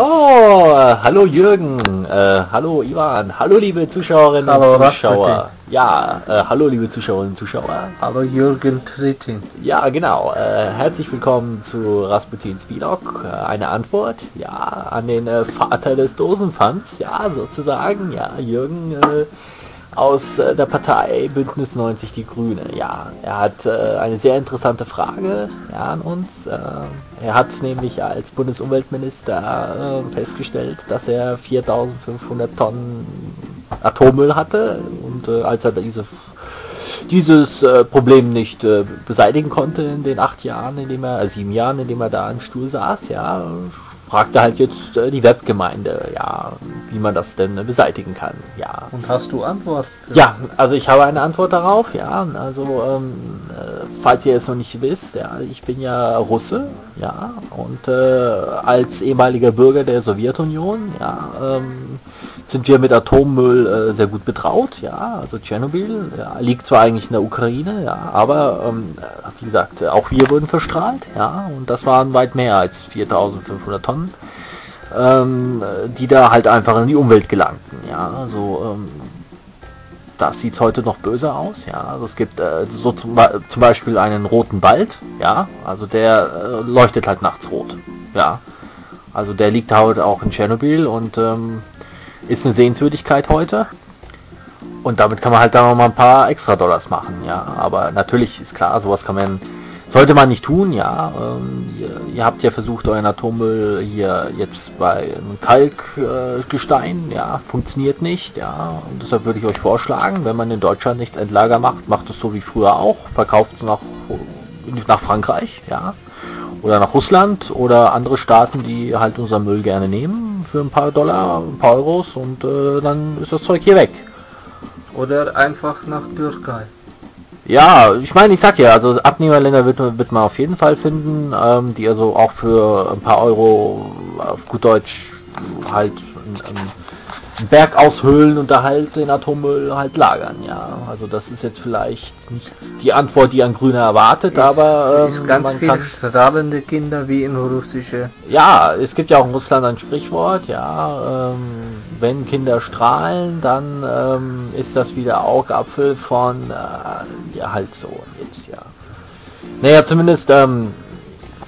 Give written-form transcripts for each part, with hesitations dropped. Oh, hallo Jürgen, hallo Ivan, hallo liebe Zuschauerinnen und Zuschauer. Ja, hallo liebe Zuschauerinnen und Zuschauer. Hallo Jürgen Trittin. Ja, genau. Herzlich willkommen zu Rasputins Vlog. Eine Antwort, ja, an den Vater des Dosenpfands, ja, sozusagen, ja, Jürgen aus der Partei Bündnis 90 die Grüne. Ja, er hat eine sehr interessante Frage, ja, an uns. Er hat nämlich als Bundesumweltminister festgestellt, dass er 4.500 Tonnen Atommüll hatte, und als er dieses Problem nicht beseitigen konnte in den 8 Jahren, in dem er 7 Jahren, in dem er da im Stuhl saß, ja, fragte halt jetzt die Webgemeinde, ja, wie man das denn beseitigen kann, ja. Und hast du Antwort? Ja, also ich habe eine Antwort darauf, ja, also falls ihr es noch nicht wisst, ja, ich bin ja Russe, ja, und als ehemaliger Bürger der Sowjetunion, ja, sind wir mit Atommüll sehr gut betraut, ja, also Tschernobyl, ja, liegt zwar eigentlich in der Ukraine, ja, aber wie gesagt, auch wir wurden verstrahlt, ja, und das waren weit mehr als 4.500 Tonnen, die da halt einfach in die Umwelt gelangten, ja, also das sieht heute noch böse aus, ja, also es gibt so zum Beispiel einen roten Wald, ja, also der leuchtet halt nachts rot, ja, also der liegt heute auch in Tschernobyl und ist eine Sehenswürdigkeit heute, und damit kann man halt da noch mal ein paar extra Dollars machen, ja, aber natürlich ist klar, sowas sollte man nicht tun, ja, ihr habt ja versucht, euren Atommüll hier jetzt bei einem Kalkgestein, ja, funktioniert nicht, ja, und deshalb würde ich euch vorschlagen, wenn man in Deutschland nichts Endlager macht, macht es so wie früher auch, verkauft es nach Frankreich, ja, oder nach Russland oder andere Staaten, die halt unseren Müll gerne nehmen für ein paar Dollar, ein paar Euros, und dann ist das Zeug hier weg. Oder einfach nach Türkei. Ja, ich meine, ich sag ja, also Abnehmerländer wird man auf jeden Fall finden, die also auch für ein paar Euro auf gut Deutsch halt einen Berg aushöhlen und da halt den Atommüll halt lagern, ja. Also das ist jetzt vielleicht nicht die Antwort, die ein Grüner erwartet, aber ganz viele strahlende Kinder wie in russische. Ja, es gibt ja auch in Russland ein Sprichwort, ja, wenn Kinder strahlen, dann ist das wie der Augapfel von ja, halt so jetzt, ja. Naja, zumindest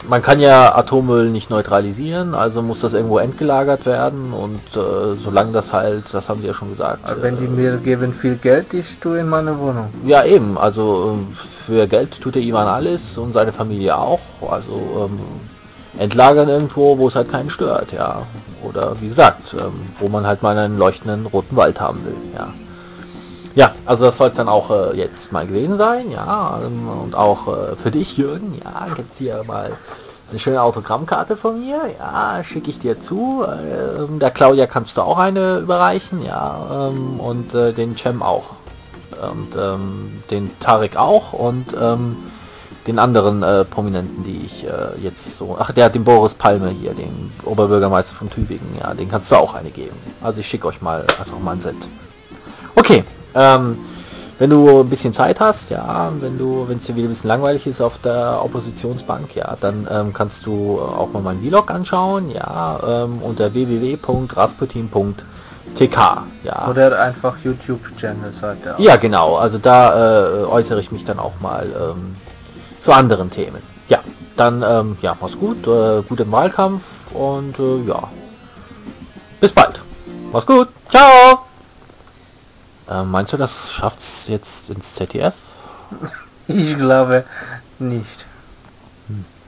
man kann ja Atommüll nicht neutralisieren, also muss das irgendwo entgelagert werden, und solange das halt, das haben sie ja schon gesagt. Aber wenn die mir geben viel Geld, ich tue in meine Wohnung. Ja eben, also für Geld tut der Ivan alles und seine Familie auch, also entlagern irgendwo, wo es halt keinen stört, ja. Oder wie gesagt, wo man halt mal einen leuchtenden roten Wald haben will, ja. Ja, also das soll es dann auch jetzt mal gewesen sein, ja, und auch für dich, Jürgen, ja, gibt's hier mal eine schöne Autogrammkarte von mir, ja, schicke ich dir zu, der Claudia kannst du auch eine überreichen, ja, und den Cem auch, und den Tarek auch, und den anderen Prominenten, die ich jetzt so, ach, der hat den Boris Palme hier, den Oberbürgermeister von Tübingen, ja, den kannst du auch eine geben, also ich schicke euch mal einfach mal ein Set. Okay. Wenn du ein bisschen Zeit hast, ja, wenn es dir wieder ein bisschen langweilig ist auf der Oppositionsbank, ja, dann kannst du auch mal meinen Vlog anschauen, ja, unter www.rasputin.tk, ja. Oder einfach YouTube-Channel-Seite. Ja, genau, also da äußere ich mich dann auch mal zu anderen Themen. Ja, dann, ja, mach's gut, guten Wahlkampf, und ja, bis bald. Mach's gut, ciao! Meinst du, das schafft's jetzt ins ZDF? Ich glaube nicht. Hm.